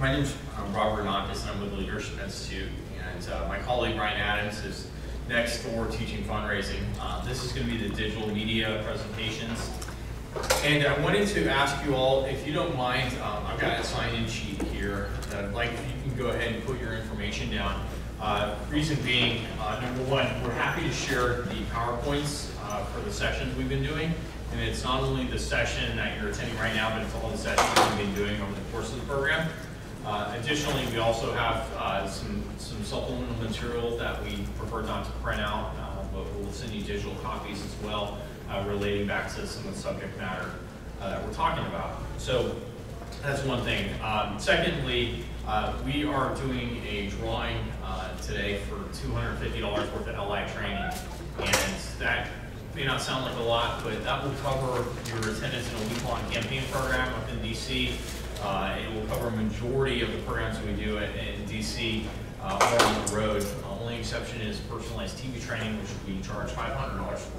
My name's Robert Arnakis, and I'm with the Leadership Institute, and my colleague Ryan Adams is next for teaching fundraising. This is going to be the digital media presentations. And I wanted to ask you all, if you don't mind, I've got a sign-in sheet here that I'd like if you can go ahead and put your information down. Reason being, number one, we're happy to share the PowerPoints for the sessions we've been doing. And it's not only the session that you're attending right now, but it's all the sessions we've been doing over the course of the program. Additionally, we also have some supplemental material that we prefer not to print out, but we'll send you digital copies as well, relating back to some of the subject matter that we're talking about. So that's one thing. Secondly, we are doing a drawing today for $250 worth of LI training, and that may not sound like a lot, but that will cover your attendance in a week-long campaign program up in DC. It will cover a majority of the programs we do in DC or on the road. The only exception is personalized TV training, which we charge $500 for.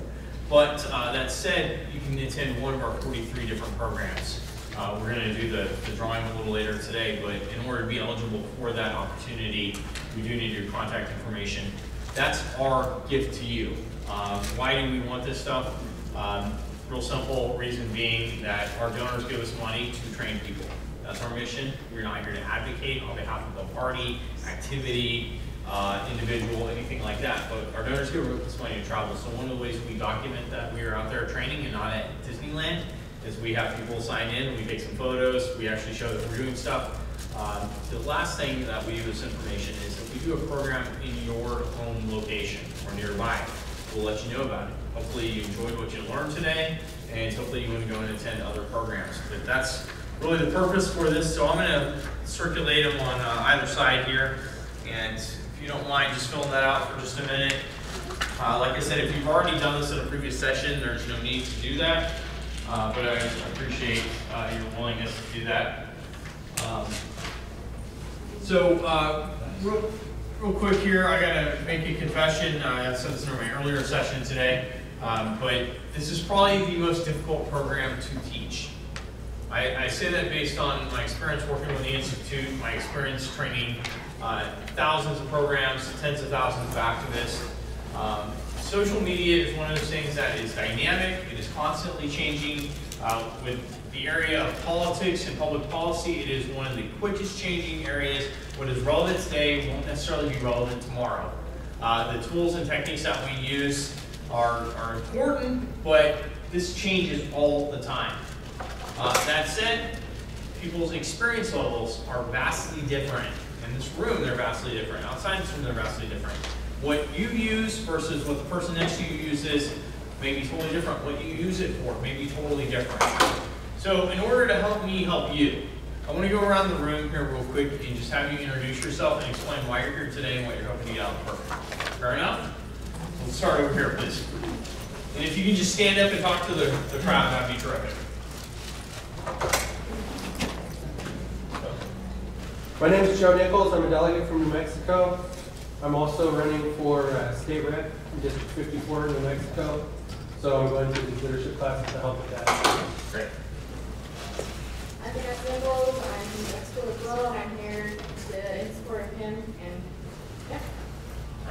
But that said, you can attend one of our 43 different programs. We're going to do the drawing a little later today, but in order to be eligible for that opportunity, we do need your contact information. That's our gift to you. Why do we want this stuff? Real simple reason being that our donors give us money to train people. That's our mission. We're not here to advocate on behalf of the party, activity, individual, anything like that. But our donors give us money to travel. So one of the ways we document that we are out there training and not at Disneyland is we have people sign in, we take some photos, we actually show that we're doing stuff. The last thing that we do with information is if we do a program in your home location or nearby, we'll let you know about it. Hopefully you enjoyed what you learned today, and hopefully you want to go and attend other programs. But that's really the purpose for this. So I'm going to circulate them on either side here. And if you don't mind just filling that out for just a minute. Like I said, if you've already done this in a previous session, there's no need to do that. But I appreciate your willingness to do that. Real quick here, I gotta make a confession. I said this in my earlier session today, but this is probably the most difficult program to teach. I say that based on my experience working with the Institute, my experience training thousands of programs, tens of thousands of activists. Social media is one of those things that is dynamic, it is constantly changing. With the area of politics and public policy, it is one of the quickest changing areas. What is relevant today won't necessarily be relevant tomorrow. The tools and techniques that we use are important, but this changes all the time. That said, people's experience levels are vastly different. In this room, they're vastly different. Outside this room, they're vastly different. What you use versus what the person next to you uses may be totally different. What you use it for may be totally different. So in order to help me help you, I want to go around the room here real quick and just have you introduce yourself and explain why you're here today and what you're hoping to get out of the program. Fair enough? We'll start over here, please. And if you can just stand up and talk to the crowd, that'd be terrific. My name is Joe Nichols. I'm a delegate from New Mexico. I'm also running for state rep in District 54 in New Mexico. So I'm going to these leadership classes to help with that. Great. I'm Beth Nichols, I'm in Mexico as well, and I'm here in support of him, and yeah.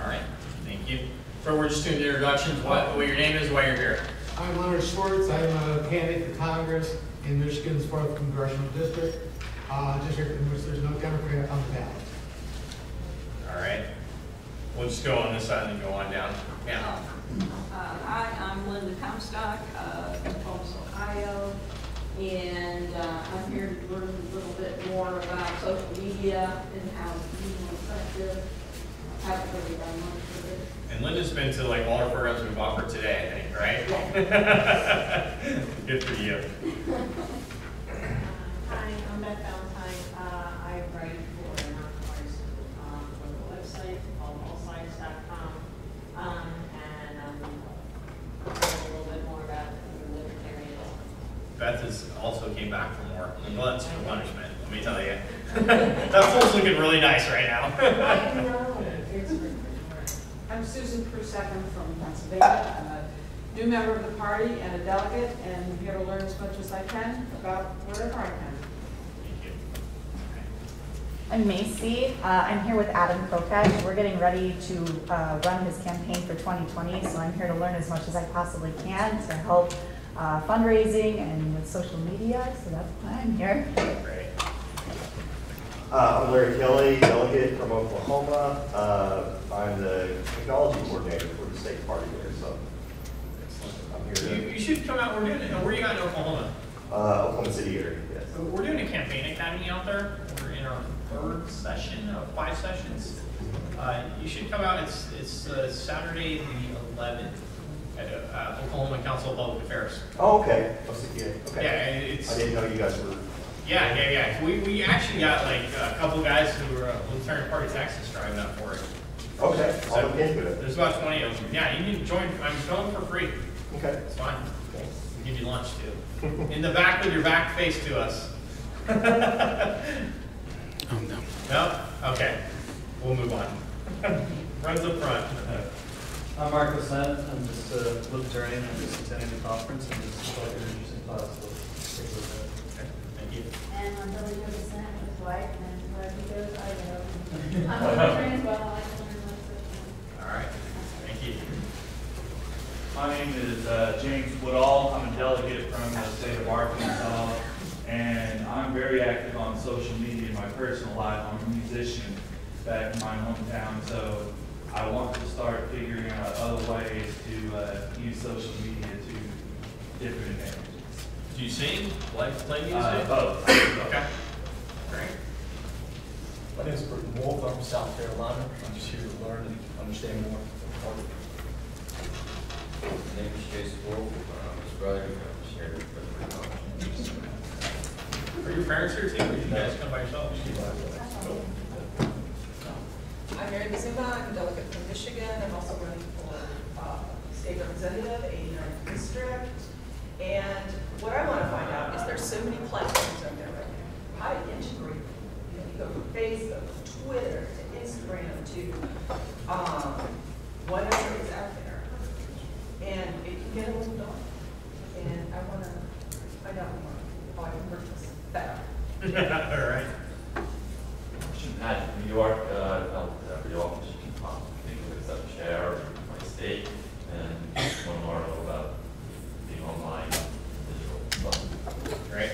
All right, thank you. So we're just doing the introductions, what your name is, why you're here. I'm Leonard Schwartz, I'm a candidate for Congress in Michigan's 4th Congressional District, district in which there's no Democrat on the ballot. All right, we'll just go on this side and then go on down. Yeah. Hi, I'm Linda Comstock from Columbus, Ohio. And I'm here to learn a little bit more about social media and how it's being effective. I've really done much for this. And Linda's been to like all the programs we've offered today, I think, right? Yeah. Good for you. Hi, I'm Beth Valentine. I write for a nonprofit for the website called AllSides.com. And I'll learn a little bit more about the libertarian. Beth is also came back for more. Well, that's for punishment, let me tell you. That pool's looking really nice right now. I know. I'm Susan Prusak, I'm from Pennsylvania. I'm a new member of the party and a delegate, and I'm here to learn as much as I can about whatever I can. Thank you. I'm Macy. I'm here with Adam Kokesh. We're getting ready to run his campaign for 2020, so I'm here to learn as much as I possibly can to help fundraising and with social media, so that's why I'm here. Great. I'm Larry Kelly, delegate from Oklahoma. I'm the technology coordinator for the state party there, so I'm here to... You should come out. We're doing it. Where are you at in Oklahoma? Oklahoma City area, yes. So we're doing a campaign academy out there. We're in our third session of 5 sessions. You should come out. It's Saturday the 11th at Oklahoma Council of Public Affairs. Oh, okay. Okay. Yeah, it's... I didn't know you guys were... Yeah. We actually got like a couple guys who were Libertarian Party Texas driving up for it. Okay, so I'll look into it. There's about 20 of them. Yeah, you can join. I'm going for free. Okay. It's fine. Okay. We'll give you lunch too. In the back with your back face to us. Oh, no. No? Okay. We'll move on. Friends up front. I'm Marco Sennett. I'm just a Libertarian. I'm just attending the conference and just thought you were an interesting class. So take a look at it. And I'm Billy Davis, and I'm his wife, and wherever he goes, I go. I'm Libertarian as well. I can learn lots. All right. Thank you. My name is James Woodall. I'm a delegate from the state of Arkansas, and I'm very active on social media in my personal life. I'm a musician back in my hometown, so I want to start figuring out other ways to use social media to different advantages. Do you sing? Like to play music? Both. Okay. Great. My name is Burton Wolf. I'm from South Carolina. I'm just here to learn and understand more. My name is Jason Wolf. I'm his brother. I'm just here to Are your parents here too? Or did you guys come by yourself? I'm Aaron Mazumba. I'm a delegate from Michigan. I'm also running for state representative, 89th district. And what I want to find out is there's so many platforms out there right now. How to integrate them. You know, you go from Facebook to Twitter to Instagram to whatever is out there. And it can get a little dark. And I want to find out more if I can purchase that. All right. From New York, I pretty often just keep on thinking with some chair of my state and one more about online digital stuff. Great.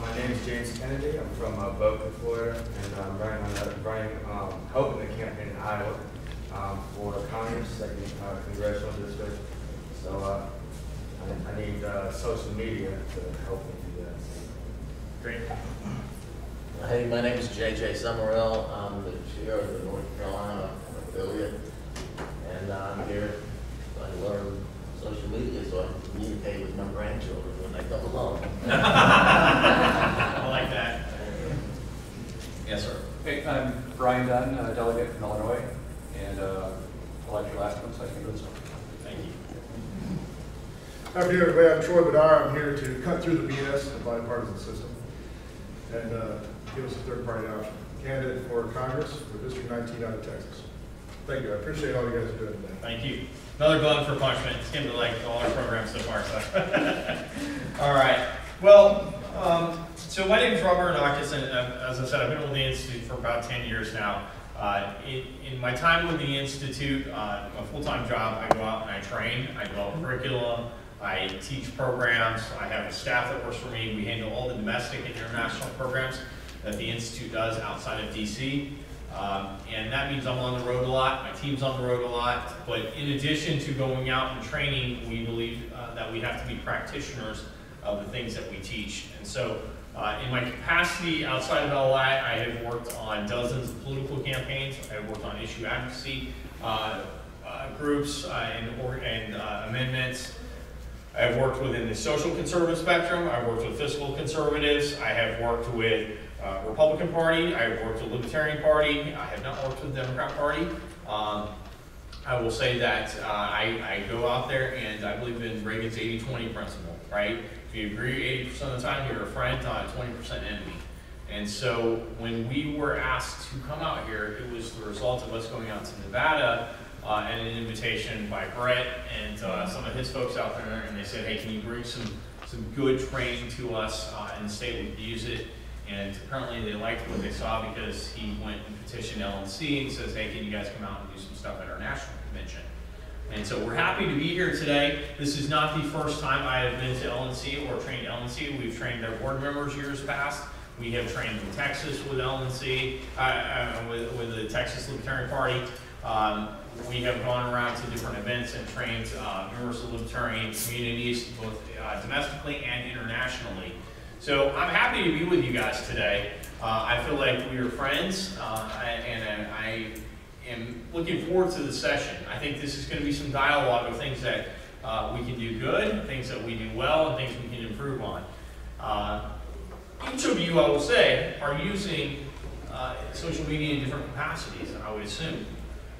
My name is James Kennedy. I'm from Boca, Florida, and I'm helping the campaign in Iowa for Congress, second congressional district. So I need social media to help me do that. Great. Hey, my name is JJ Summerell. I'm the chair of the North Carolina affiliate, and I'm here to learn social media so I can communicate with my grandchildren when they come along. I like that. Yes, sir. Hey, I'm Brian Dunn, a delegate from Illinois, and I like your last one, so I can do this one. Thank you. I'm here today. I'm Troy Bedar. I'm here to cut through the BS and the bipartisan system and give us a third-party option. Candidate for Congress for District 19 out of Texas. Thank you. I appreciate all you guys are doing today. Thank you. Another glutton for punishment. It's came to like all our programs so far. So. All right. Well, so my name is Robert Arnakis, and as I said, I've been with the Institute for about 10 years now. In my time with the Institute, my full-time job, I go out and I train. I develop curriculum. I teach programs. I have a staff that works for me. We handle all the domestic and international programs that the Institute does outside of D.C. And that means I'm on the road a lot, my team's on the road a lot, but in addition to going out and training, we believe that we have to be practitioners of the things that we teach. And so in my capacity outside of LI, I have worked on dozens of political campaigns, I've worked on issue advocacy groups and amendments. I've worked within the social conservative spectrum, I've worked with fiscal conservatives, I have worked with Republican Party, I have worked with Libertarian Party, I have not worked with the Democrat Party. I will say that I go out there and I believe in Reagan's 80-20 principle, right? If you agree 80% of the time, you're a friend, 20% enemy. And so when we were asked to come out here, it was the result of us going out to Nevada and an invitation by Brett and some of his folks out there, and they said, hey, can you bring some good training to us in the state? We could use it. And apparently they liked what they saw because he went and petitioned LNC and says, hey, can you guys come out and do some stuff at our national convention? And so we're happy to be here today. This is not the first time I have been to LNC or trained LNC. We've trained their board members years past. We have trained in Texas with LNC, with the Texas Libertarian Party. We have gone around to different events and trained numerous libertarian communities, both domestically and internationally. So I'm happy to be with you guys today. I feel like we are friends, and I am looking forward to the session. I think this is going to be some dialogue of things that we can do good, things that we do well, and things we can improve on. Each of you, I will say, are using social media in different capacities, I would assume.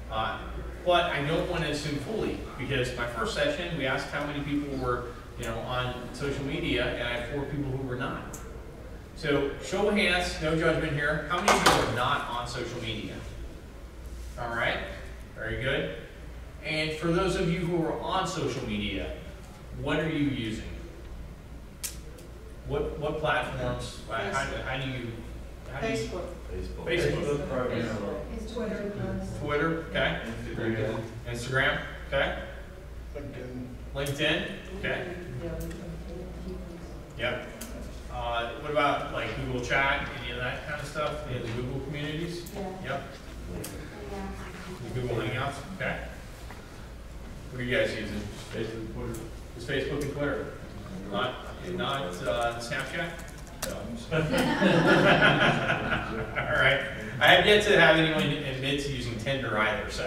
But I don't want to assume fully, because my first session, we asked how many people were on social media, and I had 4 people who were not. So show of hands, no judgment here. How many people are not on social media? All right, very good. And for those of you who are on social media, what are you using? What platforms? How do you? Facebook. It's Twitter. Twitter, okay. Instagram, okay. LinkedIn, okay. Yep. What about like Google Chat, any of that kind of stuff? Any of the Google communities? Yep. The Google Hangouts, okay. What are you guys using? Facebook, Twitter. It's Facebook and Twitter. Not Snapchat? No. All right. I have yet to have anyone admit to using Tinder either, so.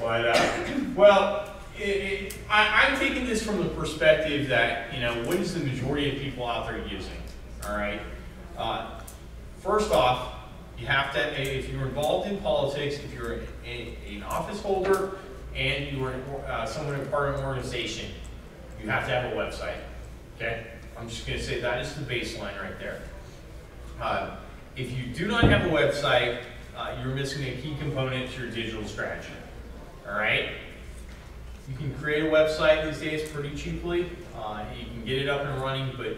But, well, I'm taking this from the perspective that, what is the majority of people out there using? All right. First off, you have to, if you're involved in politics, if you're an office holder, and you are someone in part of an organization, you have to have a website. Okay, I'm just going to say that is the baseline right there. If you do not have a website, you're missing a key component to your digital strategy. All right, you can create a website these days pretty cheaply. You can get it up and running, but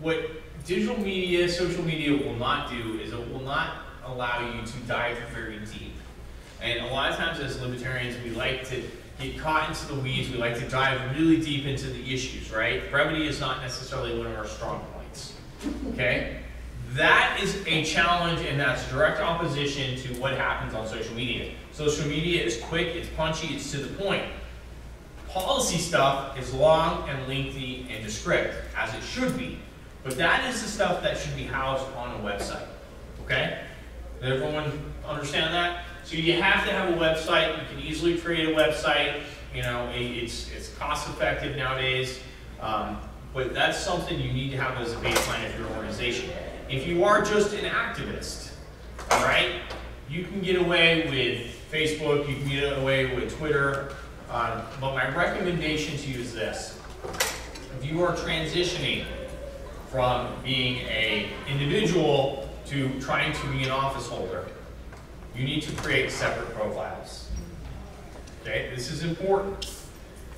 what digital media, social media will not do is it will not allow you to dive very deep. And a lot of times as libertarians, we like to get caught into the weeds. We like to dive really deep into the issues, right? Brevity is not necessarily one of our strong points, okay? That is a challenge, and that's direct opposition to what happens on social media. Social media is quick, it's punchy, it's to the point. Policy stuff is long and lengthy and descriptive, as it should be. But that is the stuff that should be housed on a website, okay? Does everyone understand that? So you have to have a website. You can easily create a website. It's cost effective nowadays. But that's something you need to have as a baseline of your organization. If you are just an activist, all right, you can get away with Facebook. You can get away with Twitter. But my recommendation to you is this: if you are transitioning from being an individual to trying to be an office holder, you need to create separate profiles. Okay, this is important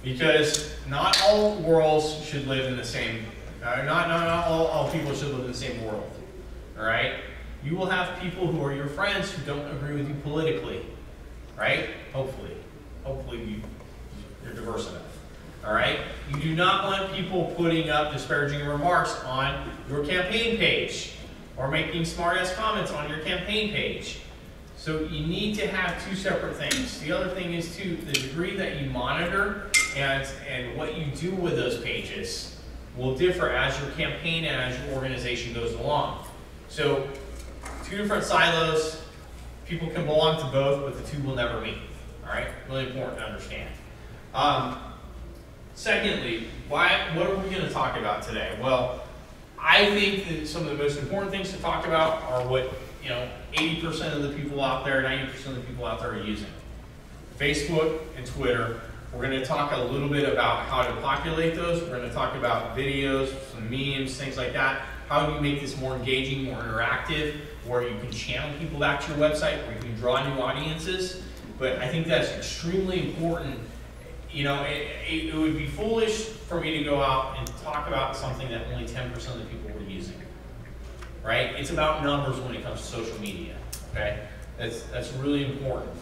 because not all worlds should live in the same. Not all people should live in the same world. All right, you will have people who are your friends who don't agree with you politically, right? Hopefully you're diverse enough. All right, you do not want people putting up disparaging remarks on your campaign page or making smart-ass comments on your campaign page. So you need to have two separate things. The other thing is too, the degree that you monitor and what you do with those pages will differ as your campaign and as your organization goes along. So two different silos, people can belong to both, but the two will never meet. All right, really important to understand. Secondly, what are we going to talk about today? Well, I think that some of the most important things to talk about are what 80% of the people out there, 90% of the people out there are using Facebook and Twitter. We're going to talk a little bit about how to populate those. We're going to talk about videos, some memes, things like that. How do you make this more engaging, more interactive, where you can channel people back to your website, where you can draw new audiences. But I think that's extremely important you know, it would be foolish for me to go out and talk about something that only 10% of the people were using, right? It's about numbers when it comes to social media, okay? That's really important.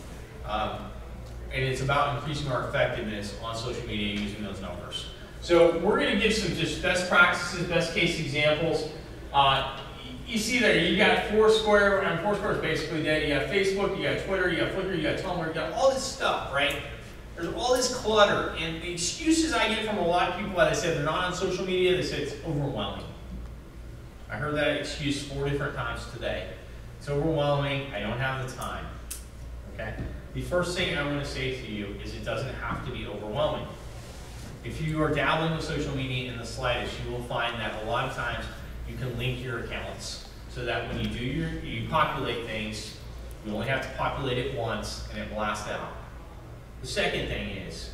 And it's about increasing our effectiveness on social media using those numbers. So we're going to give some just best practices, best case examples. You see there, you got Foursquare, and Foursquare is basically dead. You got Facebook, you got Twitter, you got Flickr, you got Tumblr, you got all this stuff, right? There's all this clutter, and the excuses I get from a lot of people that I said they're not on social media, they say it's overwhelming. I heard that excuse 4 different times today. It's overwhelming, I don't have the time, okay? The first thing I want to say to you is it doesn't have to be overwhelming. If you are dabbling with social media in the slightest, you will find that a lot of times you can link your accounts so that when you do you populate things, you only have to populate it once and it blasts out. The second thing is,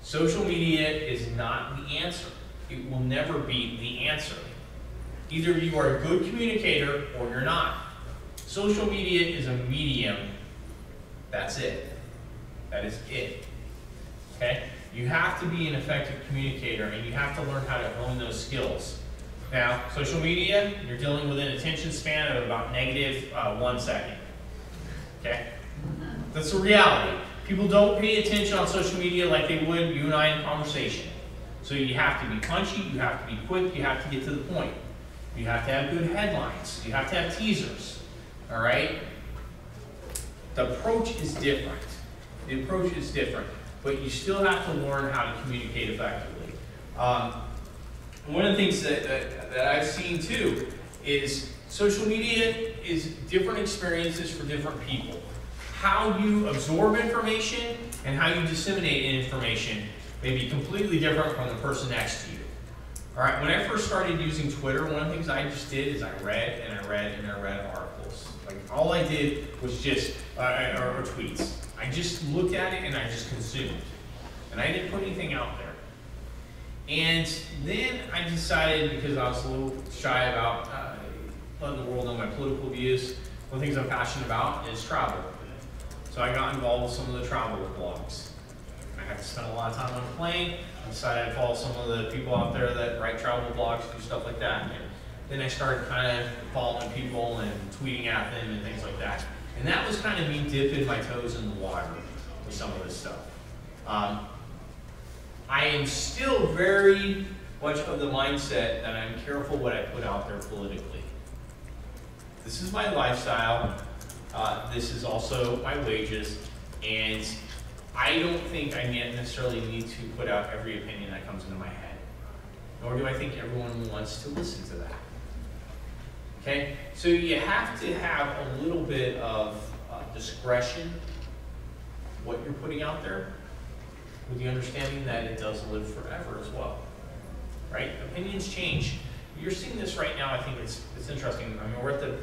social media is not the answer. It will never be the answer. Either you are a good communicator or you're not. Social media is a medium. That's it. That is it. Okay? You have to be an effective communicator and you have to learn how to own those skills. Now, social media, you're dealing with an attention span of about negative 1 second. Okay? That's the reality. People don't pay attention on social media like they would you and I in conversation. So you have to be punchy, you have to be quick, you have to get to the point. You have to have good headlines, you have to have teasers, all right? The approach is different. The approach is different, but you still have to learn how to communicate effectively. One of the things that I've seen too is social media is different experiences for different people. How you absorb information and how you disseminate information may be completely different from the person next to you. All right, when I first started using Twitter, one of the things I just did is I read and I read and I read articles. Like all I did was just, or tweets. I just looked at it and I just consumed. And I didn't put anything out there. And then I decided, because I was a little shy about letting the world know my political views, one of the things I'm passionate about is travel. So I got involved with some of the travel blogs. I had to spend a lot of time on a plane. I decided to follow some of the people out there that write travel blogs and stuff like that. And then I started kind of following people and tweeting at them and things like that. And that was kind of me dipping my toes in the water with some of this stuff. I am still very much of the mindset that I'm careful what I put out there politically. This is my lifestyle. This is also my wages, and I don't think I necessarily need to put out every opinion that comes into my head, nor do I think everyone wants to listen to that. Okay, so you have to have a little bit of discretion what you're putting out there, with the understanding that it does live forever as well, right? Opinions change. You're seeing this right now. I think it's interesting. I mean, we're at the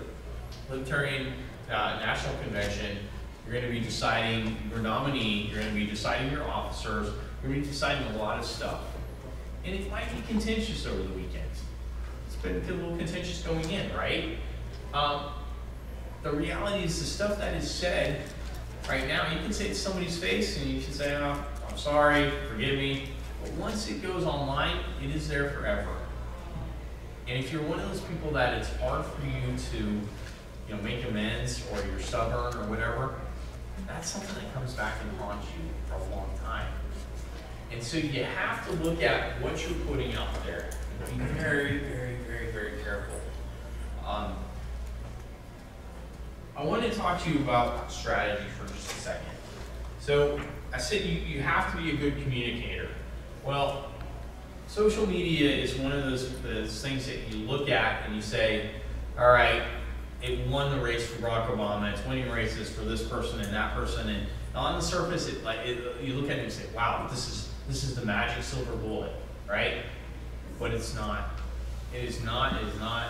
Libertarian National Convention. You're going to be deciding your nominee, you're going to be deciding your officers, you're going to be deciding a lot of stuff. And it might be contentious over the weekend. It's been a little contentious going in, right? The reality is the stuff that is said right now, you can say it to somebody's face and you can say, oh, I'm sorry, forgive me. But once it goes online, it is there forever. And if you're one of those people that it's hard for you to make amends, or you're stubborn, or whatever, that's something that comes back and haunts you for a long time. And so you have to look at what you're putting out there and be very, very, very, very careful. I want to talk to you about strategy for just a second. So I said you have to be a good communicator. Well, social media is one of those things that you look at and you say, all right, it won the race for Barack Obama, it's winning races for this person and that person, and on the surface, you look at it and say, wow, this is the magic silver bullet, right? But it's not. It is not, it is not.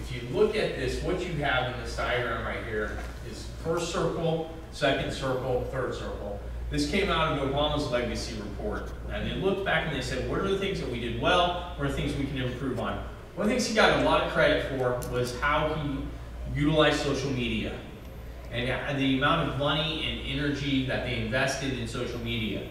If you look at this, what you have in this diagram right here is first circle, second circle, third circle. This came out of Obama's legacy report, and they looked back and they said, what are the things that we did well, what are the things we can improve on? One of the things he got a lot of credit for was how he utilize social media and the amount of money and energy that they invested in social media.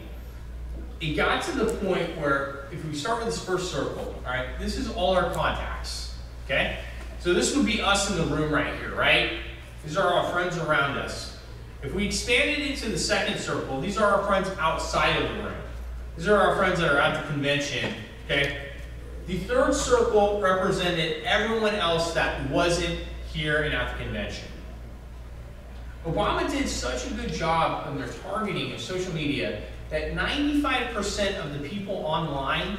it got to the point where, if we start with this first circle, all right, this is all our contacts, okay? So this would be us in the room right here, right? These are our friends around us. If we expanded into the second circle, these are our friends outside of the room. These are our friends that are at the convention, okay? The third circle represented everyone else that wasn't here and at the convention. Obama did such a good job of their targeting of social media that 95% of the people online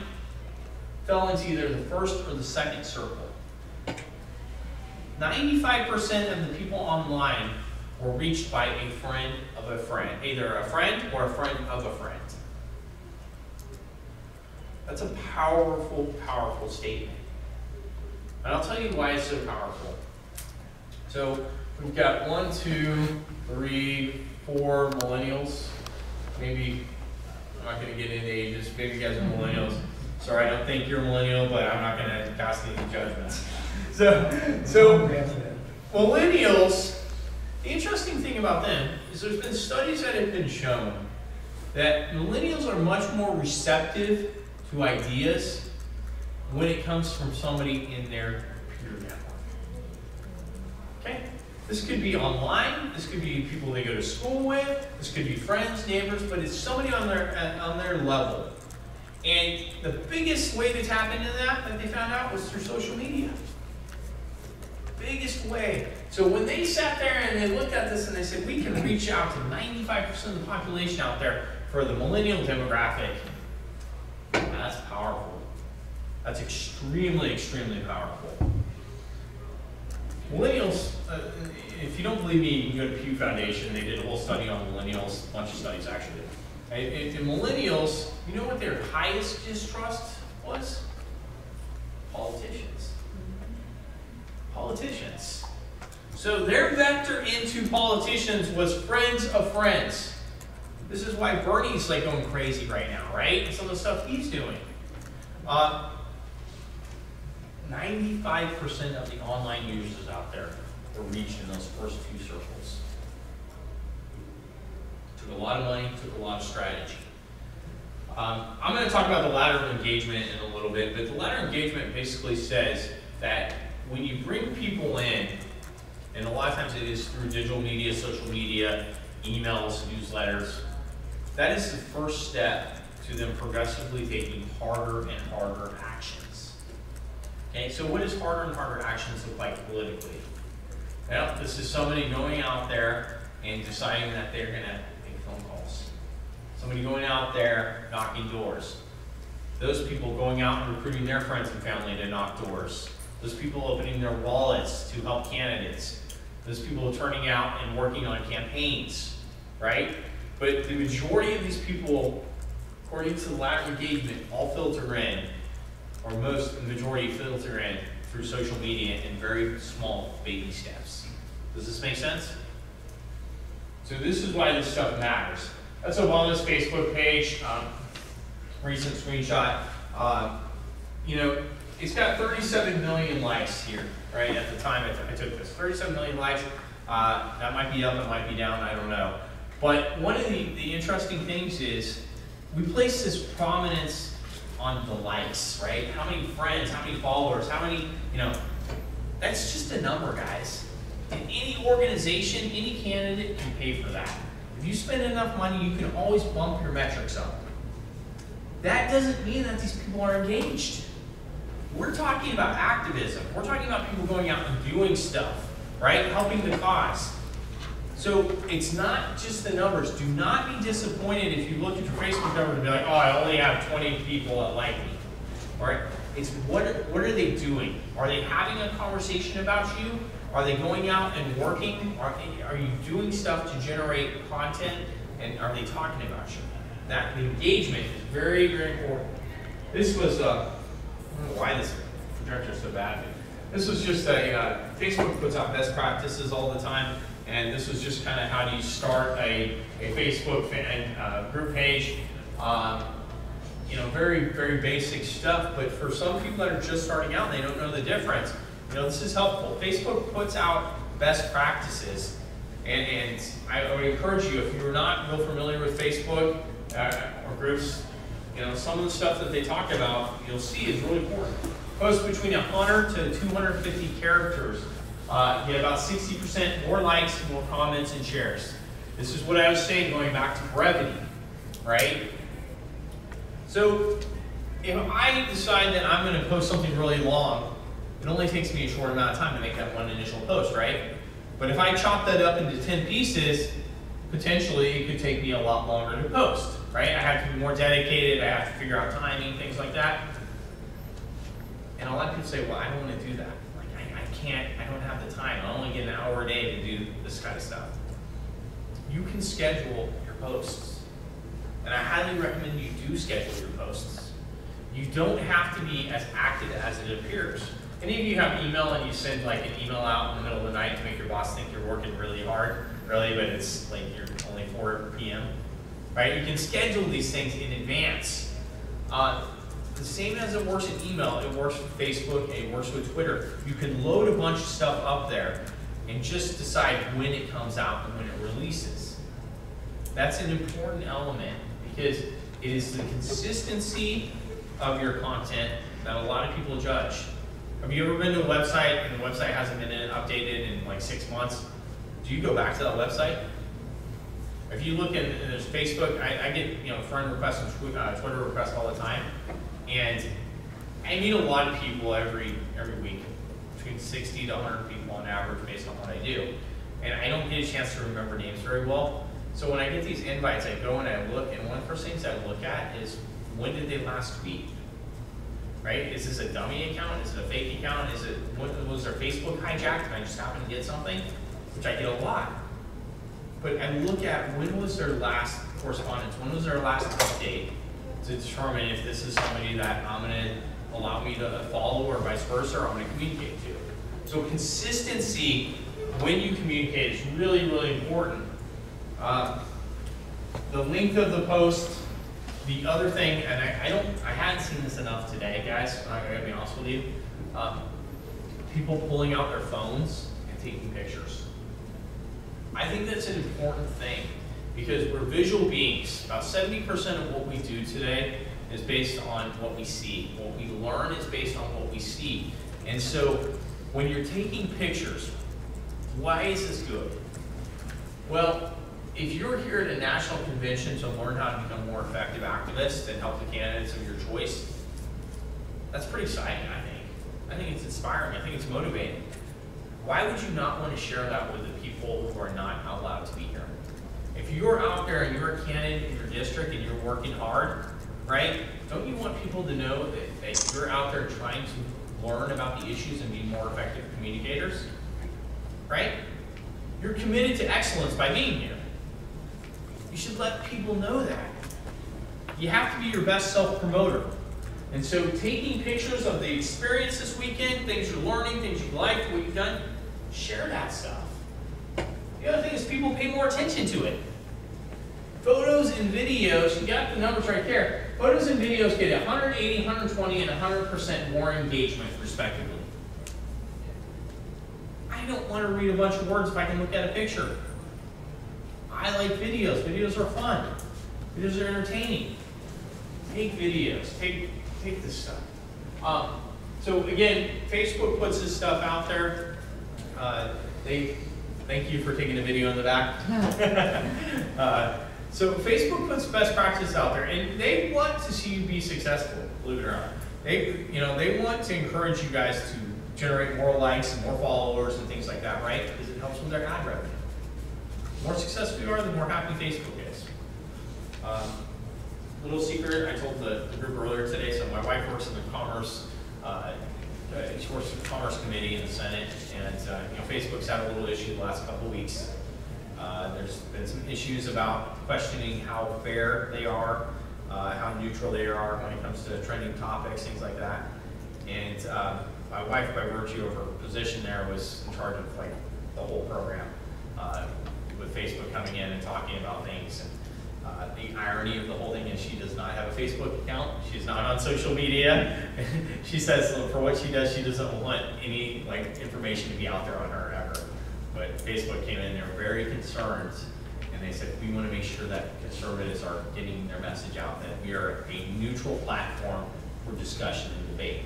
fell into either the first or the second circle. 95% of the people online were reached by a friend of a friend, either a friend or a friend of a friend. That's a powerful, powerful statement. And I'll tell you why it's so powerful. So we've got 1, 2, 3, 4 millennials. Maybe, I'm not gonna get into ages, maybe you guys are millennials. Sorry, I don't think you're a millennial, but I'm not gonna pass any judgments. So millennials, the interesting thing about them is there's been studies that have been shown that millennials are much more receptive to ideas when it comes from somebody in their peer network. Okay? This could be online, this could be people they go to school with, this could be friends, neighbors, but it's somebody on their level. And the biggest way to tap into that they found out was through social media. Biggest way. So when they sat there and they looked at this and they said, we can reach out to 95% of the population out there for the millennial demographic, that's powerful. That's extremely, extremely powerful. Millennials, if you don't believe me, you can go to Pew Foundation. They did a whole study on millennials, a bunch of studies actually. And millennials, you know what their highest distrust was? Politicians. Politicians. So their vector into politicians was friends of friends. This is why Bernie's like going crazy right now, right? And some of the stuff he's doing. 95% of the online users out there were reached in those first two circles. Took a lot of money, took a lot of strategy. I'm going to talk about the ladder of engagement in a little bit, but the ladder of engagement basically says that when you bring people in, and a lot of times it is through digital media, social media, emails, newsletters, that is the first step to them progressively taking harder and harder action. Okay, so what does harder and harder actions look like politically? Well, this is somebody going out there and deciding that they're going to make phone calls. Somebody going out there knocking doors. Those people going out and recruiting their friends and family to knock doors. Those people opening their wallets to help candidates. Those people turning out and working on campaigns, right? But the majority of these people, according to the lack of engagement, all filter in, or most majority filter in through social media in very small baby steps. Does this make sense? So this is why this stuff matters. That's Obama's Facebook page, recent screenshot. You know, it's got 37 million likes here, right? At the time I took this, 37 million likes. That might be up, that might be down, I don't know. But one of the interesting things is we place this prominence on the likes, right? How many friends, how many followers, how many, you know, that's just a number, guys. In any organization, any candidate can pay for that. If you spend enough money, you can always bump your metrics up. That doesn't mean that these people are engaged. We're talking about activism. We're talking about people going out and doing stuff, right? Helping the cause. So it's not just the numbers. Do not be disappointed if you look at your Facebook numbers and be like, oh, I only have 20 people that like me. All right? It's what are they doing? Are they having a conversation about you? Are they going out and working? Are you doing stuff to generate content? And are they talking about you? That the engagement is very, very important. This was, I don't know why this projector is so bad. This was just a, Facebook puts out best practices all the time. And this was just kind of how do you start a Facebook fan, group page. You know, very, very basic stuff, but for some people that are just starting out and they don't know the difference, you know, this is helpful. Facebook puts out best practices, and I would encourage you, if you're not real familiar with Facebook or groups, you know, some of the stuff that they talk about, you'll see is really important. Posts between 100 to 250 characters get about 60% more likes, more comments, and shares. This is what I was saying going back to brevity, right? So if I decide that I'm going to post something really long, it only takes me a short amount of time to make that one initial post, right? But if I chop that up into 10 pieces, potentially it could take me a lot longer to post, right? I have to be more dedicated, I have to figure out timing, things like that. And a lot of people say, well, I don't want to do that. Like, I can't, I don't have the time. I only get an hour a day to do this kind of stuff. You can schedule your posts. And I highly recommend you do schedule your posts. You don't have to be as active as it appears. Any of you have email and you send like an email out in the middle of the night to make your boss think you're working really hard, really, but it's like you're only 4 p.m., right? You can schedule these things in advance. The same as it works in email, it works with Facebook, it works with Twitter. You can load a bunch of stuff up there and just decide when it comes out and when it releases. That's an important element because it is the consistency of your content that a lot of people judge. Have you ever been to a website and the website hasn't been updated in like 6 months? Do you go back to that website? If you look at, and there's Facebook, I get, you know, friend requests and Twitter requests all the time, and I meet a lot of people every week, between 60 to 100 people on average based on what I do, and I don't get a chance to remember names very well. So when I get these invites, I go and I look, and one of the first things I look at is when did they last tweet? Right? Is this a dummy account? Is it a fake account? Is it, was their Facebook hijacked and I just happened to get something? Which I get a lot. But I look at when was their last correspondence? When was their last update to determine if this is somebody that I'm going to allow me to follow or vice versa, or I'm going to communicate to. So consistency when you communicate is really, really important. The length of the post. The other thing, and I hadn't seen this enough today, guys, I'm going to be honest with you, people pulling out their phones and taking pictures. I think that's an important thing because we're visual beings. About 70% of what we do today is based on what we see. What we learn is based on what we see. And so when you're taking pictures, why is this good? Well, if you're here at a national convention to learn how to become more effective activists and help the candidates of your choice, that's pretty exciting, I think. I think it's inspiring. I think it's motivating. Why would you not want to share that with the people who are not allowed to be here? If you're out there and you're a candidate in your district and you're working hard, right, don't you want people to know that you're out there trying to learn about the issues and be more effective communicators? Right? You're committed to excellence by being here. You should let people know that. You have to be your best self-promoter. And so taking pictures of the experience this weekend, things you're learning, things you like, what you've done, share that stuff. The other thing is people pay more attention to it. Photos and videos, you got the numbers right there. Photos and videos get 180, 120, and 100% more engagement, respectively. I don't want to read a bunch of words if I can look at a picture. I like videos. Videos are fun. Videos are entertaining. Take videos. Take this stuff. So again, Facebook puts this stuff out there. They thank you for taking a video in the back. So Facebook puts best practice out there, and they want to see you be successful. Believe it or not, they want to encourage you guys to generate more likes and more followers and things like that, right? Because it helps with their ad revenue. The more successful you are, the more happy Facebook is. Little secret, I told the group earlier today, so my wife works in the commerce, she works in the Commerce Committee in the Senate, and Facebook's had a little issue the last couple weeks. There's been some issues about questioning how fair they are, how neutral they are when it comes to trending topics, things like that. And my wife, by virtue of her position there, was in charge of like the whole program. With Facebook coming in and talking about things. And the irony of the whole thing is she does not have a Facebook account. She's not on social media. She says for what she does, she doesn't want any information to be out there on her ever. But Facebook came in, they were very concerned. and they said, we want to make sure that conservatives are getting their message out, that we are a neutral platform for discussion and debate.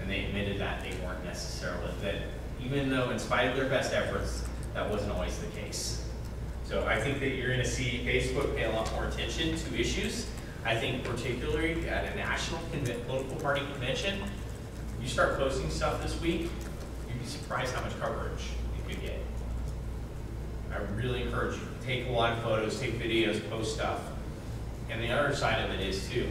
And they admitted that they weren't necessarily, that even though in spite of their best efforts, that wasn't always the case. So I think that you're going to see Facebook pay a lot more attention to issues. I think particularly at a national political party convention, you start posting stuff this week, you'd be surprised how much coverage you could get. I really encourage you to take a lot of photos, take videos, post stuff. And the other side of it is too,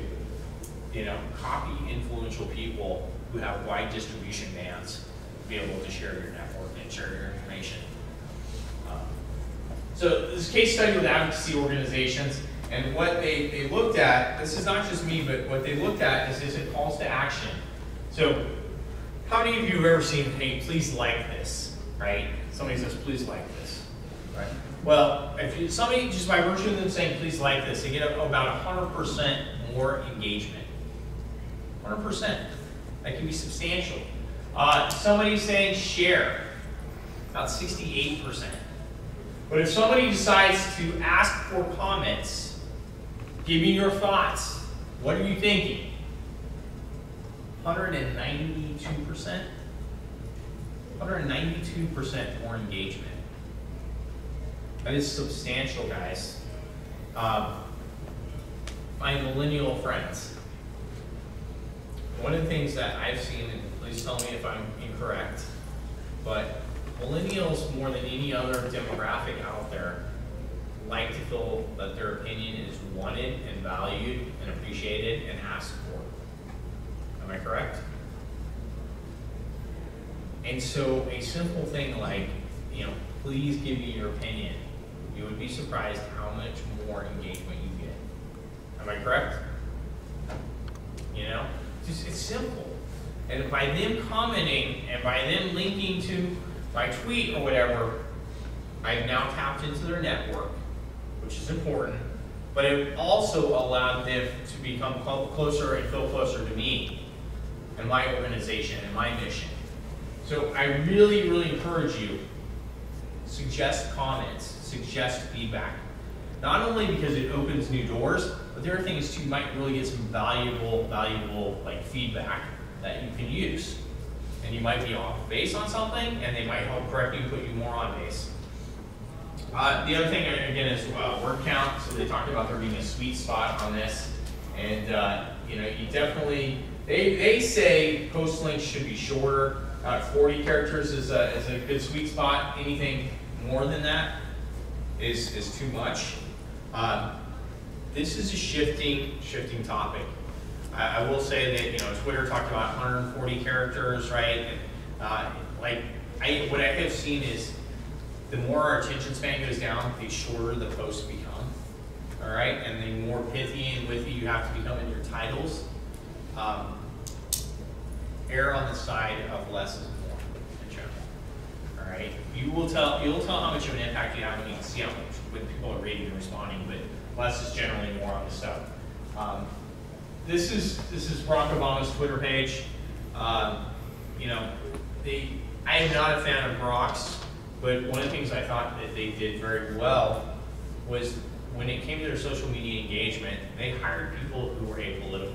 you know, copy influential people who have wide distribution bands to be able to share your network and share your information. So this case study with advocacy organizations, and what they looked at, this is not just me, but what they looked at is it calls to action. So how many of you have ever seen, hey, please like this, right? Somebody says, please like this, right? Well, if you, somebody, just by virtue of them saying, please like this, they get about 100% more engagement. 100%. That can be substantial. Somebody saying share, about 68%. But if somebody decides to ask for comments, give me your thoughts, what are you thinking? 192%? 192% more engagement. That is substantial, guys. My millennial friends. One of the things that I've seen, and please tell me if I'm incorrect, but millennials, more than any other demographic out there, like to feel that their opinion is wanted and valued and appreciated and asked for. Am I correct? And so a simple thing like, you know, please give me your opinion, you would be surprised how much more engagement you get. Am I correct? You know? It's simple. And by them commenting and by them linking to my tweet or whatever, I've now tapped into their network, which is important, but it also allowed them to become closer and feel closer to me and my organization and my mission. So I really, really encourage you, suggest comments, suggest feedback. Not only because it opens new doors, but there are things too, you might really get some valuable like feedback that you can use. And you might be off base on something, and they might help correct you, put you more on base. The other thing, again, is word count. So they talked about there being a sweet spot on this. And you know, you definitely, they say post links should be shorter. 40 characters is a good sweet spot. Anything more than that is too much. This is a shifting topic. I will say that, you know, Twitter talked about 140 characters, right? And, what I have seen is the more our attention span goes down, the shorter the posts become, all right? And the more pithy and witty you have to become in your titles. Err on the side of less is more in general, all right? You'll tell how much of an impact you have when you can see how much when people are reading and responding, but less is generally more on the stuff. This is Barack Obama's Twitter page. You know, I am not a fan of Barack's, but one of the things I thought that they did very well was when it came to their social media engagement, they hired people who were apolitical,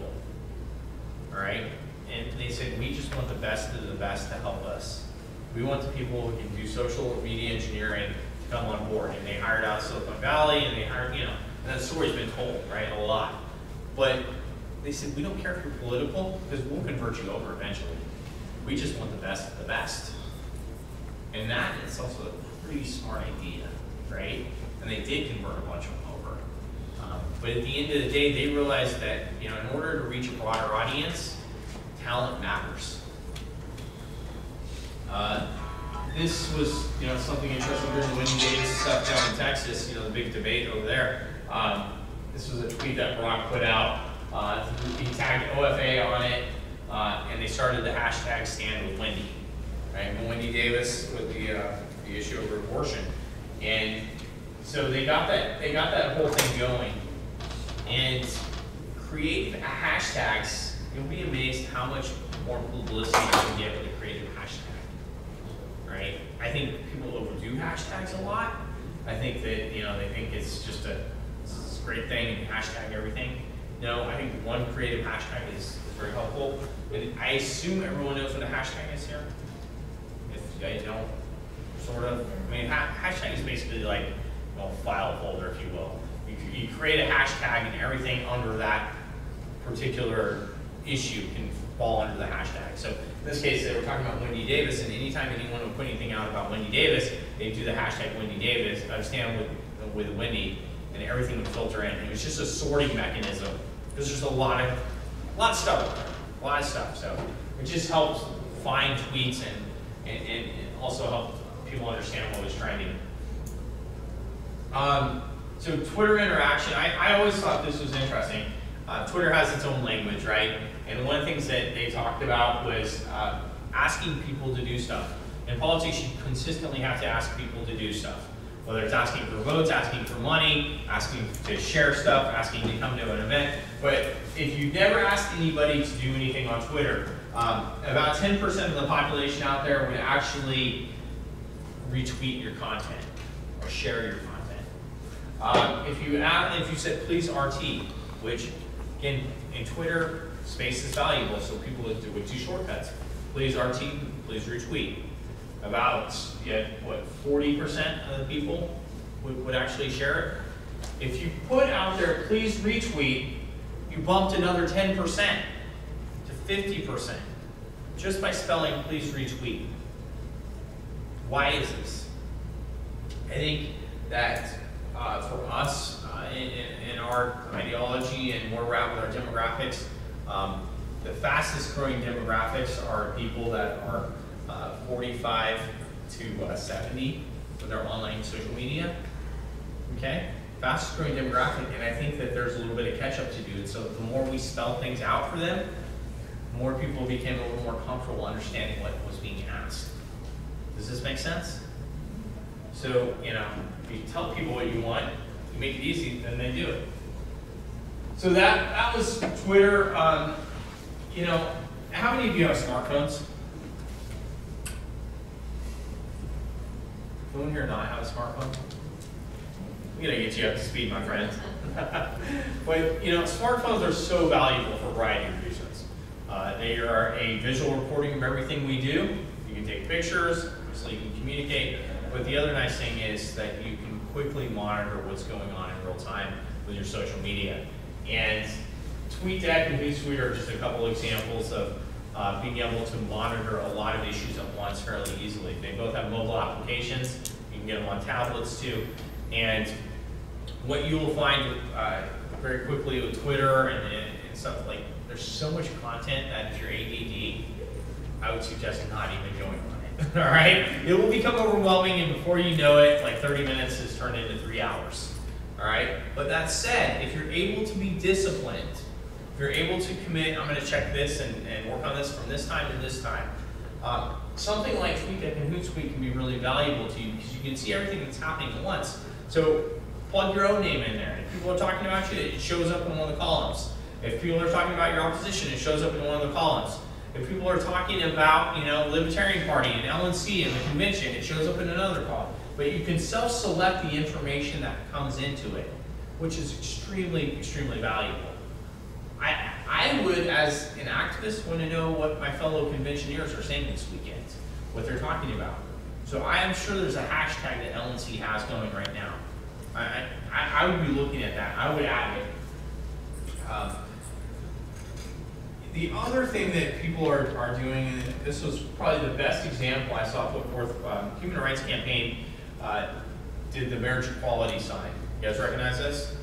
all right? And they said, we just want the best of the best to help us. We want the people who can do social media engineering to come on board. And they hired out of Silicon Valley, and they hired, you know, and that story's been told, right, a lot. But they said, we don't care if you're political, because we'll convert you over eventually. We just want the best of the best. And that is also a pretty smart idea, right? And they did convert a bunch of them over. But at the end of the day, they realized that, you know, in order to reach a broader audience, talent matters. This was, you know, something interesting during the Wendy Davis stuff down in Texas, you know, the big debate over there. This was a tweet that Barack put out. He tagged OFA on it, and they started the hashtag Stand With Wendy, right? Wendy Davis with the issue over abortion, and so they got that whole thing going. And creative hashtags, you'll be amazed how much more publicity you can get with a creative hashtag, right? I think people overdo hashtags a lot, I think that, you know, they think it's just a this great thing and hashtag everything. No, I think one creative hashtag is very helpful. And I assume everyone knows what a hashtag is here. If you guys don't, sort of. I mean, hashtag is basically like, well, file folder, if you will. You create a hashtag and everything under that particular issue can fall under the hashtag. So in this case, they were talking about Wendy Davis, and anytime anyone would put anything out about Wendy Davis, they'd do the hashtag Wendy Davis, understand with Wendy, and everything would filter in. And it was just a sorting mechanism. There's just a lot of stuff, So it just helps find tweets and also help people understand what it was trending. So Twitter interaction, I always thought this was interesting. Twitter has its own language, right? And one of the things that they talked about was asking people to do stuff. In politics, you consistently have to ask people to do stuff. Whether it's asking for votes, asking for money, asking to share stuff, asking to come to an event. But if you've never asked anybody to do anything on Twitter, about 10% of the population out there would actually retweet your content or share your content. If you said, please RT, which, again, in Twitter, space is valuable, so people would do shortcuts. Please RT, please retweet. About, yeah, what, 40% of the people would actually share it. If you put out there, please retweet, you bumped another 10% to 50%, just by spelling, please retweet. Why is this? I think that for us, in our ideology and where we're at with our demographics, the fastest growing demographics are people that are 45 to 70 with our online social media. Okay? Fastest growing demographic, and I think that there's a little bit of catch up to do. And so the more we spell things out for them, the more people became a little more comfortable understanding what was being asked. Does this make sense? So, you know, if you tell people what you want, you make it easy, then they do it. So that was Twitter. You know, how many of you have smartphones? Anyone here not have a smartphone? I'm gonna get you up to speed, my friends. But you know, smartphones are so valuable for a variety of reasons. They are a visual recording of everything we do. You can take pictures, so you can communicate. But the other nice thing is that you can quickly monitor what's going on in real time with your social media. And TweetDeck and Hootsuite are just a couple examples of being able to monitor a lot of issues at once fairly easily. They both have mobile applications. You can get them on tablets too. And what you will find very quickly with Twitter and stuff, like there's so much content that if you're ADD, I would suggest not even going on it. All right? It will become overwhelming, and before you know it, like 30 minutes has turned into 3 hours. All right? But that said, if you're able to be disciplined, if you're able to commit, I'm going to check this and work on this from this time to this time, something like TweetDeck and Hootsuite can be really valuable to you because you can see everything that's happening at once. So plug your own name in there. If people are talking about you, it shows up in one of the columns. If people are talking about your opposition, it shows up in one of the columns. If people are talking about, you know, Libertarian Party and LNC and the convention, it shows up in another column. But you can self-select the information that comes into it, which is extremely, extremely valuable. I would, as an activist, want to know what my fellow conventioneers are saying this weekend, what they're talking about. So I am sure there's a hashtag that LNC has going right now. I would be looking at that. I would add it. The other thing that people are doing, and this was probably the best example I saw put forth, Human Rights Campaign did the marriage equality sign. You guys recognize this?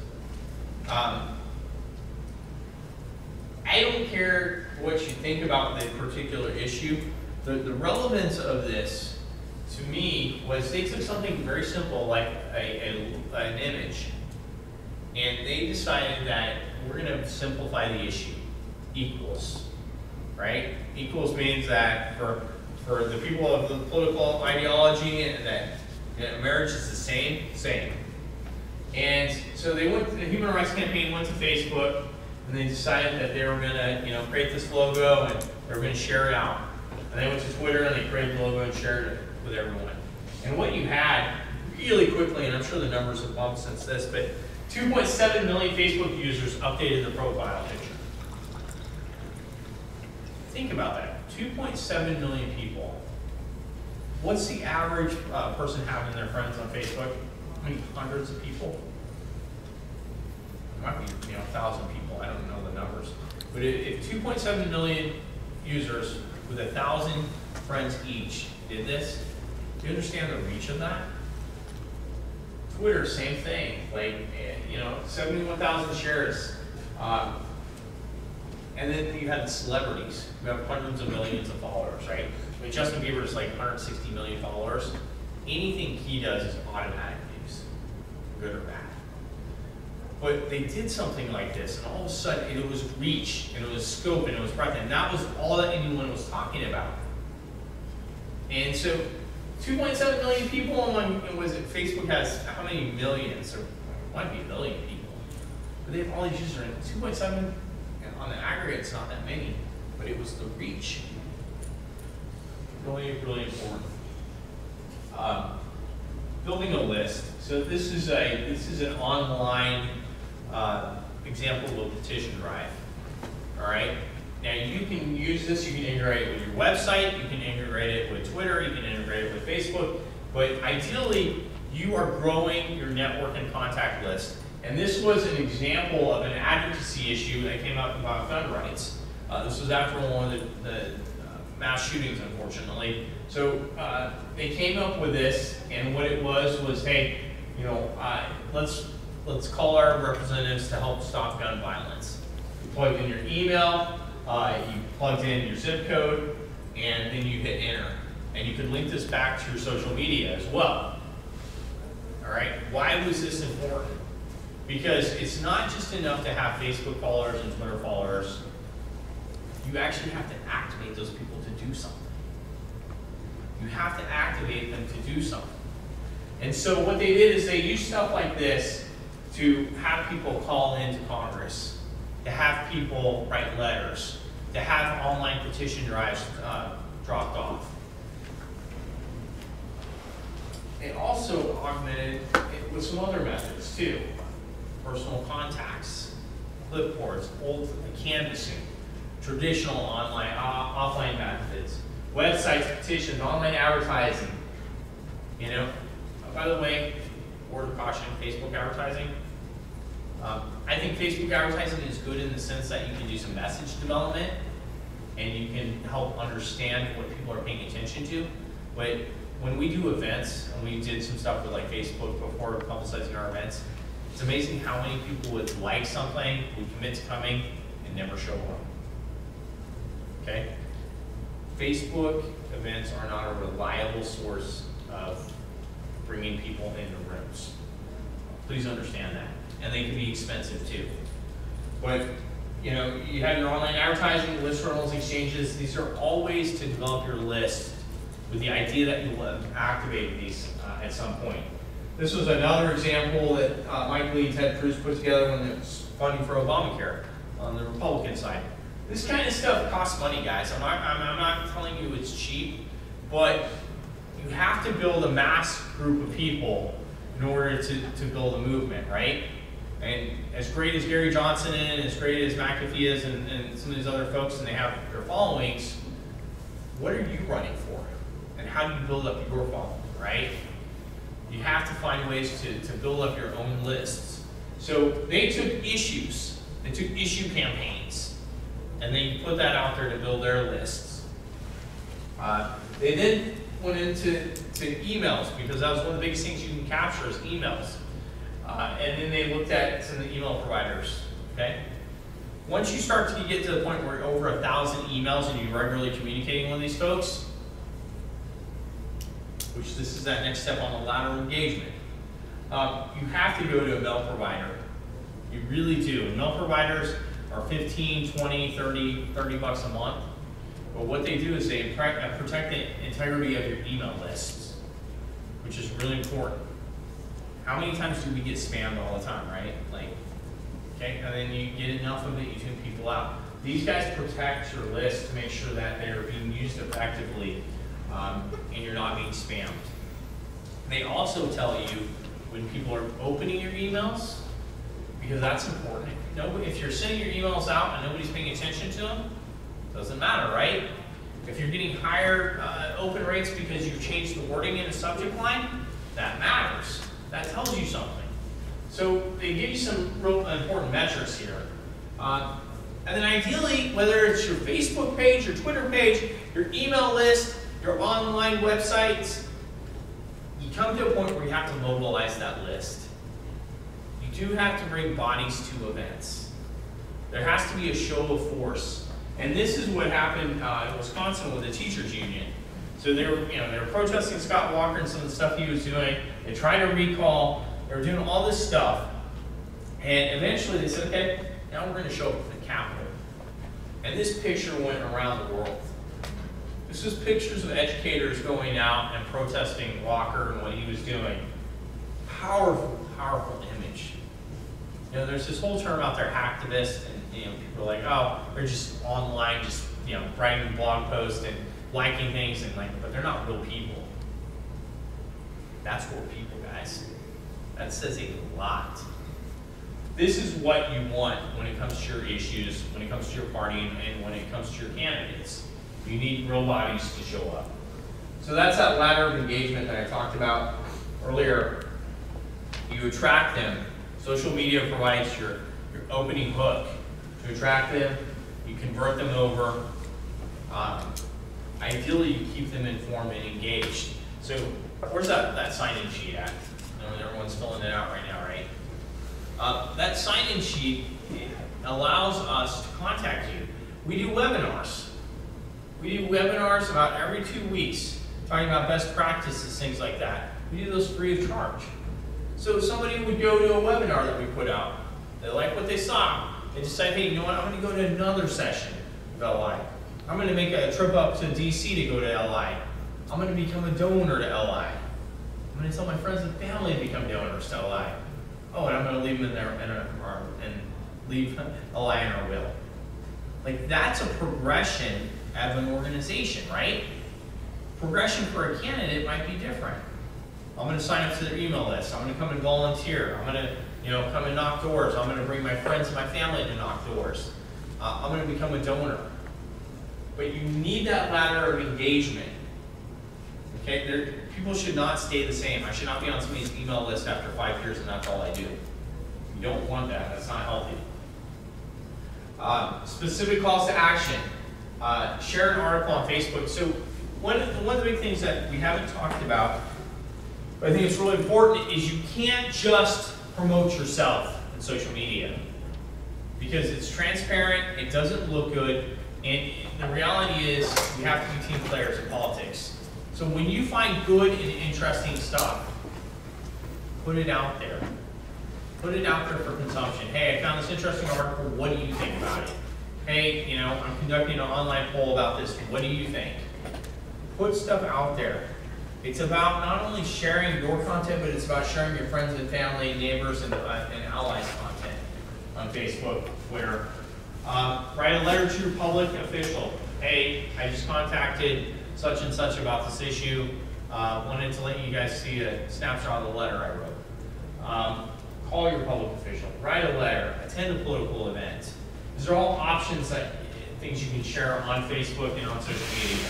I don't care what you think about the particular issue. The relevance of this, to me, was they took something very simple, like an image, and they decided that we're going to simplify the issue. Equals, right? Equals means that for the people of the political ideology and that marriage is the same. And so they went to the Human Rights Campaign, went to Facebook, and they decided that they were going to, you know, create this logo and they were going to share it out. And they went to Twitter and they created the logo and shared it with everyone. And what you had, really quickly, and I'm sure the numbers have bumped since this, but 2.7 million Facebook users updated their profile picture. Think about that, 2.7 million people. What's the average person having their friends on Facebook? I mean, hundreds of people. It might be, you know, 1,000 people, I don't know the numbers. But if 2.7 million users with 1,000 friends each did this, do you understand the reach of that? Twitter, same thing, like, you know, 71,000 shares. And then you had celebrities who have hundreds of millions of followers, right? I mean, Justin Bieber is like 160 million followers. Anything he does is automatic news, good or bad. But they did something like this, and all of a sudden it was reach, and it was scope, and it was breadth, and that was all that anyone was talking about. And so 2.7 million people on, was it Facebook has how many millions, or it might be a million people, but they have all these users, and 2.7 on the aggregate, it's not that many, but it was the reach. Really, really important. Building a list. So this is a an online example of a petition drive. All right. Now you can use this. You can integrate it with your website. You can integrate it with Twitter. You can integrate it with Facebook. But ideally, you are growing your network and contact list. And this was an example of an advocacy issue that came up about gun rights. This was after one of the mass shootings, unfortunately. So they came up with this, and what it was, hey, you know, let's call our representatives to help stop gun violence. You plugged in your email, you plugged in your zip code, and then you hit enter. And you can link this back to your social media as well. All right, why was this important? Because it's not just enough to have Facebook followers and Twitter followers. You actually have to activate those people to do something. You have to activate them to do something. And so what they did is they used stuff like this to have people call into Congress, to have people write letters, to have online petition drives dropped off. It also augmented it with some other methods too. Personal contacts, clipboards, old canvassing, traditional online, offline methods, websites, petitions, online advertising. You know, by the way, word of caution: Facebook advertising. I think Facebook advertising is good in the sense that you can do some message development, and you can help understand what people are paying attention to. But when we do events, and we did some stuff with like Facebook before publicizing our events, it's amazing how many people would like something, would commit to coming, and never show up. Okay? Facebook events are not a reliable source of bringing people into rooms. Please understand that. And they can be expensive too. But, you know, you have your online advertising, list journals, exchanges. These are all ways to develop your list with the idea that you will activate these at some point. This was another example that Mike Lee and Ted Cruz put together when it was funding for Obamacare on the Republican side. This kind of stuff costs money, guys. I'm not telling you it's cheap, but you have to build a mass group of people in order to build a movement, right? And as great as Gary Johnson is, as great as McAfee is, and some of these other folks, and they have their followings, what are you running for? And how do you build up your following, right? You have to find ways to build up your own lists. So they took issues, they took issue campaigns, and they put that out there to build their lists. They then went into emails, because that was one of the biggest things you can capture is emails. And then they looked at some of the email providers, okay? Once you start to get to the point where you're over 1,000 emails and you're regularly communicating with these folks, which this is that next step on the ladder of engagement. You have to go to a mail provider. You really do. Mail providers are 15, 20, 30 bucks a month. But what they do is they protect the integrity of your email lists, which is really important. How many times do we get spammed all the time, right? Like, okay, and then you get enough of it, you tune people out. These guys protect your list to make sure that they're being used effectively. And you're not being spammed. They also tell you when people are opening your emails, because that's important. If you're sending your emails out and nobody's paying attention to them, it doesn't matter, right? If you're getting higher open rates because you've changed the wording in a subject line, that matters. That tells you something. So they give you some real important metrics here. And then ideally, whether it's your Facebook page, your Twitter page, your email list, your online websites, you come to a point where you have to mobilize that list. You do have to bring bodies to events. There has to be a show of force. And this is what happened in Wisconsin with the teachers union. So they were, they were protesting Scott Walker and some of the stuff he was doing. They tried to recall. They were doing all this stuff. And eventually they said, okay, now we're going to show up at the Capitol. And this picture went around the world. This was pictures of educators going out and protesting Walker and what he was doing. Powerful, powerful image. There's this whole term out there, hacktivist, and people are like, oh, they're just online, just writing blog posts and liking things, and but they're not real people. That's real people, guys. That says a lot. This is what you want when it comes to your issues, when it comes to your party, and when it comes to your candidates. You need real bodies to show up. So that's that ladder of engagement that I talked about earlier. You attract them. Social media provides your opening hook to attract them. You convert them over. Ideally, you keep them informed and engaged. So where's that sign-in sheet at? I know everyone's filling it out right now, right? That sign-in sheet allows us to contact you. We do webinars. We do webinars about every 2 weeks, talking about best practices, things like that. We do those free of charge. So if somebody would go to a webinar that we put out, they like what they saw, they decide, hey, you know what, I'm gonna go to another session of LI. I'm gonna make a trip up to DC to go to LI. I'm gonna become a donor to LI. I'm gonna tell my friends and family to become donors to LI. Oh, and I'm gonna leave them leave LI in our will. That's a progression of an organization, right? Progression for a candidate might be different. I'm going to sign up to their email list. I'm going to come and volunteer. I'm going to, come and knock doors. I'm going to bring my friends and my family to knock doors. I'm going to become a donor. But you need that ladder of engagement. Okay, people should not stay the same. I should not be on somebody's email list after 5 years and that's all I do. You don't want that. That's not healthy. Specific calls to action. Share an article on Facebook. So one of the big things that we haven't talked about, but I think it's really important, is you can't just promote yourself in social media because it's transparent, it doesn't look good, and the reality is we have to be team players in politics. So when you find good and interesting stuff, put it out there. Put it out there for consumption. Hey, I found this interesting article, what do you think about it? Hey, I'm conducting an online poll about this. What do you think? Put stuff out there. It's about not only sharing your content, but it's about sharing your friends and family, neighbors, and allies' content on Facebook, Twitter. Write a letter to your public official. Hey, I just contacted such and such about this issue. Wanted to let you guys see a snapshot of the letter I wrote. Call your public official. Write a letter. Attend a political event. These are all options, things you can share on Facebook and on social media.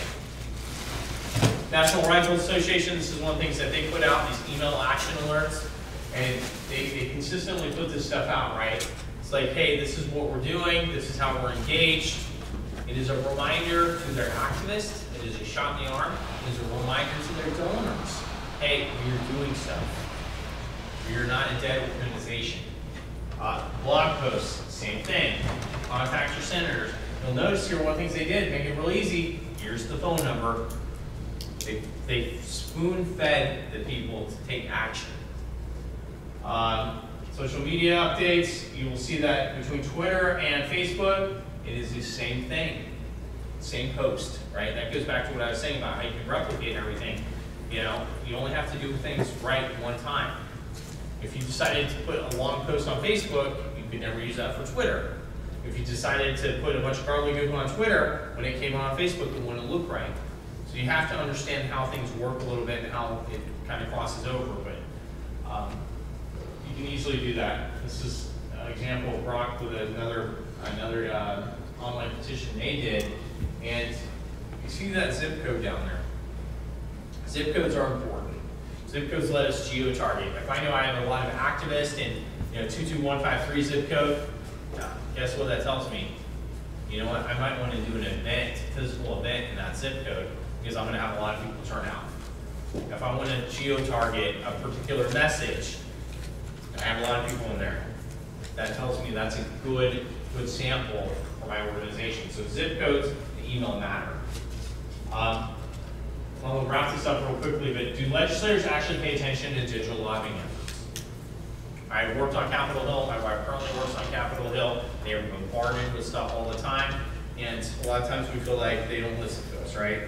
National Rifle Association, this is one of the things that they put out, these email action alerts. And they consistently put this stuff out, right? It's like, hey, this is what we're doing. This is how we're engaged. It is a reminder to their activists. It is a shot in the arm. It is a reminder to their donors. Hey, you're doing stuff. You're not a dead organization. Blog posts, same thing. Contact your senators. You'll notice here one of the things they did, make it real easy. Here's the phone number. They spoon-fed the people to take action. Social media updates, you will see that between Twitter and Facebook, it is the same thing. Same post, right? That goes back to what I was saying about how you can replicate everything. You only have to do things right one time. If you decided to put a long post on Facebook, you could never use that for Twitter. If you decided to put a bunch of garbly goop on Twitter, when it came on Facebook, it wouldn't look right. So you have to understand how things work a little bit and how it kind of crosses over, but you can easily do that. This is an example of Brock with another online petition they did, and you see that zip code down there. Zip codes are important. Zip codes let us geo-target. If I know I have a lot of activists in 22153 zip code, guess what that tells me? You know what, I might want to do an event, physical event in that zip code, because I'm going to have a lot of people turn out. If I want to geo-target a particular message, and I have a lot of people in there, that tells me that's a good sample for my organization. So zip codes and email matter. I'll wrap this up real quickly, but do legislators actually pay attention to digital lobbying efforts? I worked on Capitol Hill, my wife currently works on Capitol Hill. They are bombarded with stuff all the time, and a lot of times we feel like they don't listen to us, right?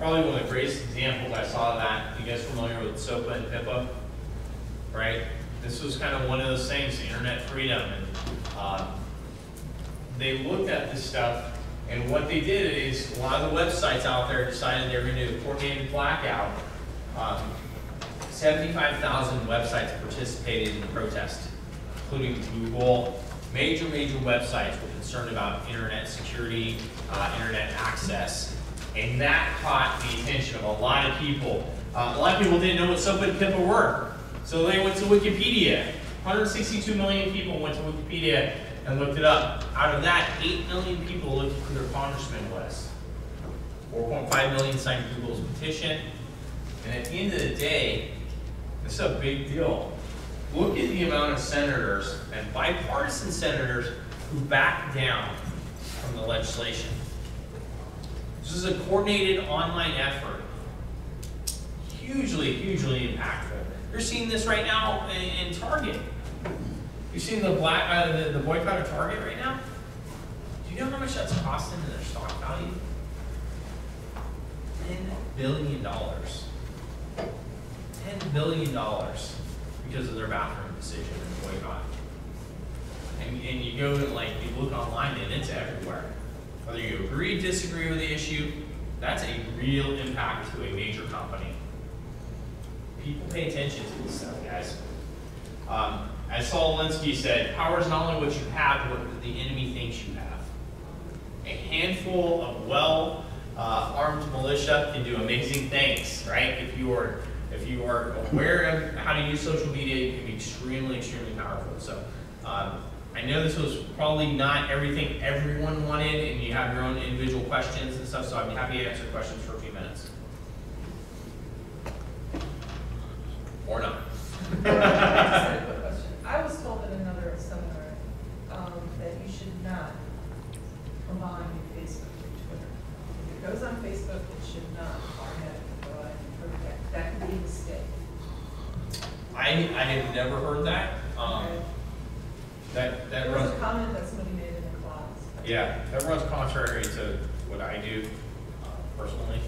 Probably one of the greatest examples I saw of that, you guys familiar with SOPA and PIPA, right? This was kind of one of those things, internet freedom, and they looked at this stuff, and what they did is a lot of the websites out there decided they were going to do a coordinated blackout. 75,000 websites participated in the protest, including Google. Major websites were concerned about internet security, internet access, and that caught the attention of a lot of people. A lot of people didn't know what SOPA and PIPA were, so they went to Wikipedia. 162 million people went to Wikipedia and looked it up. Out of that, 8 million people looked who their congressman was. 4.5 million signed Google's petition, and at the end of the day, this is a big deal. Look at the amount of senators and bipartisan senators who backed down from the legislation. This is a coordinated online effort. Hugely impactful. You're seeing this right now in Target. You've seen the boycott of Target right now? Do you know how much that's costing in their stock value? $10 billion. $10 billion. Because of their bathroom decision and boycott. And you go and you look online and it's everywhere. Whether you agree, disagree with the issue, that's a real impact to a major company. People pay attention to this stuff, guys. As Saul Alinsky said, power is not only what you have, but what the enemy thinks you have. A handful of well-armed militia can do amazing things, right? If you are aware of how to use social media, you can be extremely powerful. So I know this was probably not everything everyone wanted, and you have your own individual questions and stuff, so I'd be happy to answer questions for a few minutes. Or not. I was told in another seminar that you should not combine Facebook and Twitter. If it goes on Facebook, it should not go on Twitter. That could be a mistake. I have never heard that. Okay. That runs a comment that somebody made in the class. Yeah, that runs contrary to what I do personally.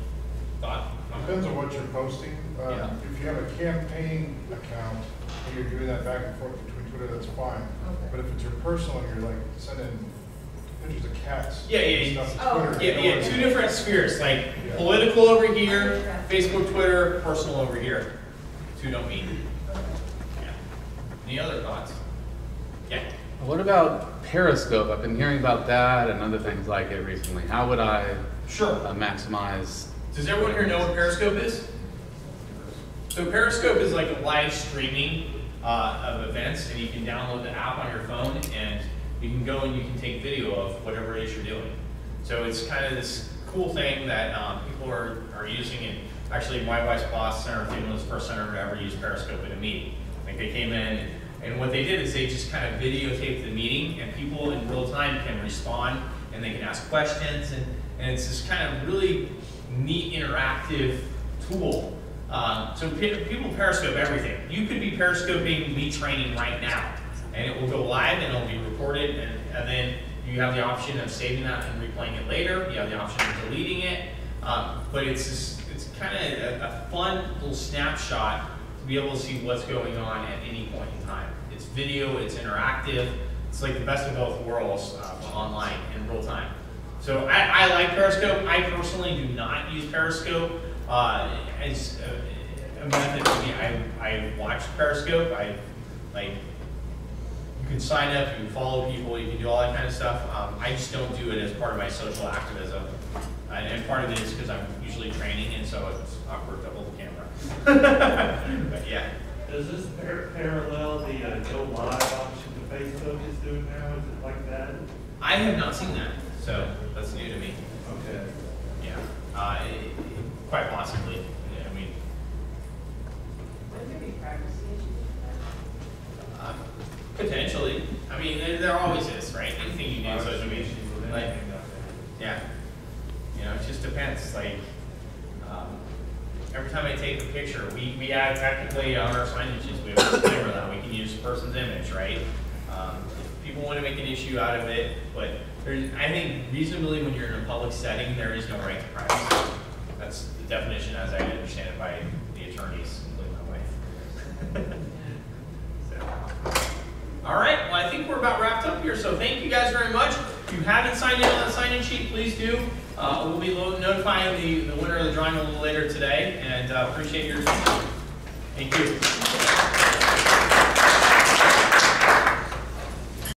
Depends on what you're posting. If you have a campaign account and you're doing that back and forth between Twitter, that's fine. Okay. But if it's your personal, and you're sending pictures of cats. Two different spheres. Political over here, Facebook, Twitter, personal over here. Two don't mean. Yeah. Any other thoughts? Yeah. What about Periscope? I've been hearing about that and other things like it recently. How would I maximize? Does everyone here know what Periscope is? So Periscope is like a live streaming of events, and you can download the app on your phone and you can go and you can take video of whatever it is you're doing. So it's kind of this cool thing that people are using, and actually my wife's boss, Senator Thielen, was the first senator to ever use Periscope in a meeting. They came in, and what they did is they just kind of videotaped the meeting, and people in real time can respond, and they can ask questions, and it's this kind of really neat interactive tool. So people Periscope everything. You could be Periscoping me training right now, and it will go live and it'll be recorded, and then you have the option of saving that and replaying it later. You have the option of deleting it. But it's kind of a fun little snapshot to be able to see what's going on at any point in time. It's video, it's interactive. It's like the best of both worlds online in real time. So I like Periscope. I personally do not use Periscope as a method. I watch Periscope. You can sign up, you can follow people, you can do all that kind of stuff. I just don't do it as part of my social activism. And part of it is because I'm usually training, and so it's awkward to hold the camera. But yeah. Does this parallel the go live option that Facebook is doing now? Is it like that? I have not seen that, so that's new to me. Okay. Yeah. Quite possibly. Yeah, I mean. Would there be privacy issues? Potentially. I mean, there always is, right? Anything you do on social media, like, yeah. You know, it just depends. Like, every time I take a picture, we add technically on our signages, we have a disclaimer that we can use the person's image, right? If people want to make an issue out of it, but I think reasonably when you're in a public setting, there is no right to privacy. That's the definition as I understand it by the attorneys, including my wife. So. All right, well I think we're about wrapped up here, so thank you guys very much. If you haven't signed in on the sign-in sheet, please do. We'll be notifying the winner of the drawing a little later today, and appreciate your attention. Thank you.